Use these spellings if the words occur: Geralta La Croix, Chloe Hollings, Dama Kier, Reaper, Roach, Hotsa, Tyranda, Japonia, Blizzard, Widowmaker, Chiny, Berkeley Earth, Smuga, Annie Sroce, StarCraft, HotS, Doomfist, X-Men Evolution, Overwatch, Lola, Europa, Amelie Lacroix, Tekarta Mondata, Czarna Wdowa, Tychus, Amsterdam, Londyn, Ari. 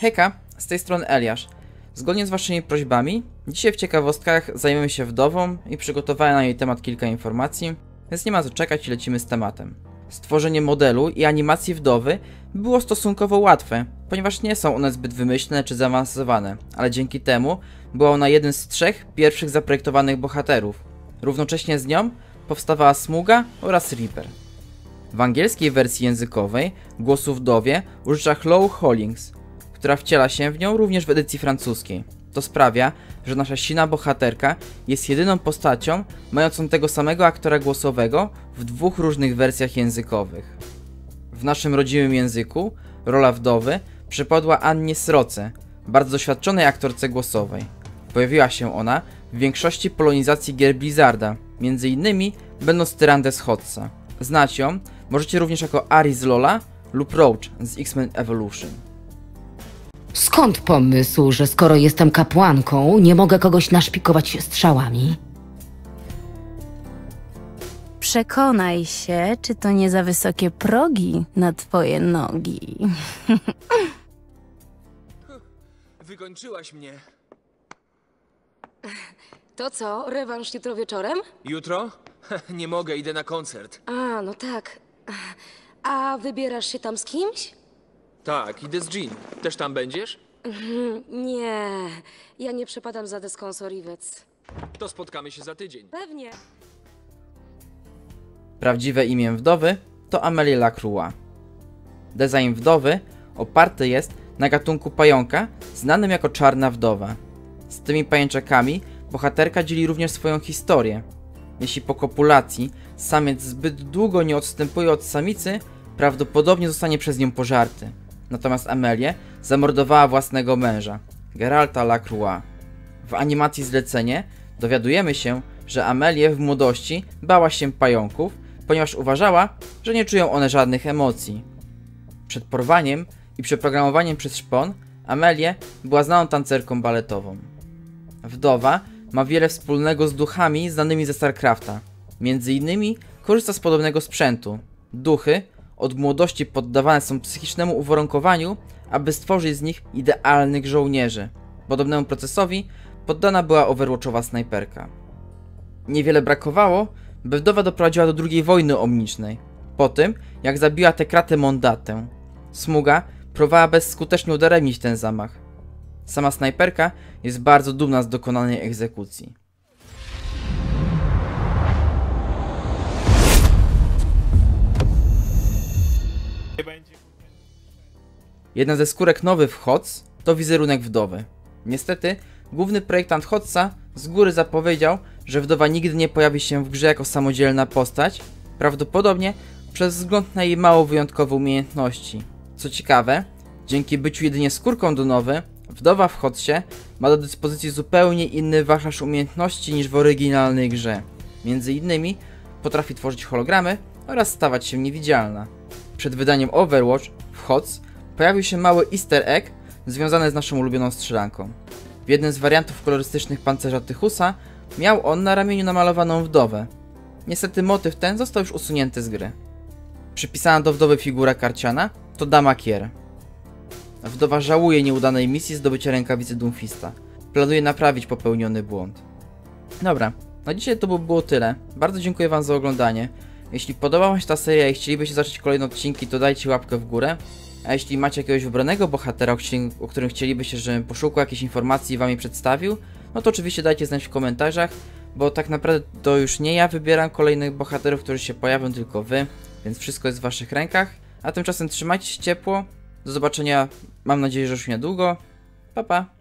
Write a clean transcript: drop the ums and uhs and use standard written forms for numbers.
Hejka, z tej strony Eliasz. Zgodnie z waszymi prośbami, dzisiaj w ciekawostkach zajmiemy się wdową i przygotowałem na jej temat kilka informacji, więc nie ma co czekać i lecimy z tematem. Stworzenie modelu i animacji wdowy było stosunkowo łatwe, ponieważ nie są one zbyt wymyślne czy zaawansowane, ale dzięki temu była ona jednym z trzech pierwszych zaprojektowanych bohaterów. Równocześnie z nią powstawała Smuga oraz Reaper. W angielskiej wersji językowej głosu wdowie użycza Chloe Hollings, która wciela się w nią również w edycji francuskiej. To sprawia, że nasza silna bohaterka jest jedyną postacią mającą tego samego aktora głosowego w dwóch różnych wersjach językowych. W naszym rodzimym języku rola wdowy przypadła Annie Sroce, bardzo doświadczonej aktorce głosowej. Pojawiła się ona w większości polonizacji gier Blizzarda, m.in. będąc Tyrandę z Hotsa. Znać ją możecie również jako Ari z Lola lub Roach z X-Men Evolution. Skąd pomysł, że skoro jestem kapłanką, nie mogę kogoś naszpikować strzałami? Przekonaj się, czy to nie za wysokie progi na twoje nogi. Wykończyłaś mnie. To co, rewanż jutro wieczorem? Jutro? Nie mogę, idę na koncert. A, no tak. A wybierasz się tam z kimś? Tak, idę z Jean. Też tam będziesz? Nie, ja nie przepadam za deską Soriwec. To spotkamy się za tydzień. Pewnie. Prawdziwe imię wdowy to Amelie Lacroix. Design wdowy oparty jest na gatunku pająka znanym jako Czarna Wdowa. Z tymi pajęczakami bohaterka dzieli również swoją historię. Jeśli po kopulacji samiec zbyt długo nie odstępuje od samicy, prawdopodobnie zostanie przez nią pożarty. Natomiast Amelię zamordowała własnego męża, Geralta La Croix. W animacji Zlecenie dowiadujemy się, że Amelię w młodości bała się pająków, ponieważ uważała, że nie czują one żadnych emocji. Przed porwaniem i przeprogramowaniem przez szpon Amelię była znaną tancerką baletową. Wdowa ma wiele wspólnego z duchami znanymi ze StarCrafta. Między innymi korzysta z podobnego sprzętu. Duchy od młodości poddawane są psychicznemu uwarunkowaniu, aby stworzyć z nich idealnych żołnierzy. Podobnemu procesowi poddana była overwatchowa snajperka. Niewiele brakowało, by wdowa doprowadziła do II wojny omnicznej, po tym jak zabiła Tekartę Mondatę. Smuga próbowała bezskutecznie udaremnić ten zamach. Sama snajperka jest bardzo dumna z dokonanej egzekucji. Jedna ze skórek nowych w Hots to wizerunek wdowy. Niestety, główny projektant Hotsa z góry zapowiedział, że wdowa nigdy nie pojawi się w grze jako samodzielna postać, prawdopodobnie przez wzgląd na jej mało wyjątkowe umiejętności. Co ciekawe, dzięki byciu jedynie skórką do nowy, wdowa w Hotsie ma do dyspozycji zupełnie inny wachlarz umiejętności niż w oryginalnej grze. Między innymi potrafi tworzyć hologramy oraz stawać się niewidzialna. Przed wydaniem Overwatch w Hots pojawił się mały easter egg związany z naszą ulubioną strzelanką. W jednym z wariantów kolorystycznych pancerza Tychusa miał on na ramieniu namalowaną wdowę. Niestety motyw ten został już usunięty z gry. Przypisana do wdowy figura karciana to Dama Kier. Wdowa żałuje nieudanej misji zdobycia rękawicy Doomfista. Planuje naprawić popełniony błąd. Dobra, na dzisiaj to by było tyle. Bardzo dziękuję wam za oglądanie. Jeśli podobała wam się ta seria i chcielibyście zacząć kolejne odcinki, to dajcie łapkę w górę. A jeśli macie jakiegoś wybranego bohatera, o którym chcielibyście, żebym poszukał jakiejś informacji i wam je przedstawił, no to oczywiście dajcie znać w komentarzach, bo tak naprawdę to już nie ja wybieram kolejnych bohaterów, którzy się pojawią, tylko wy, więc wszystko jest w waszych rękach. A tymczasem trzymajcie się ciepło, do zobaczenia, mam nadzieję, że już niedługo, pa pa!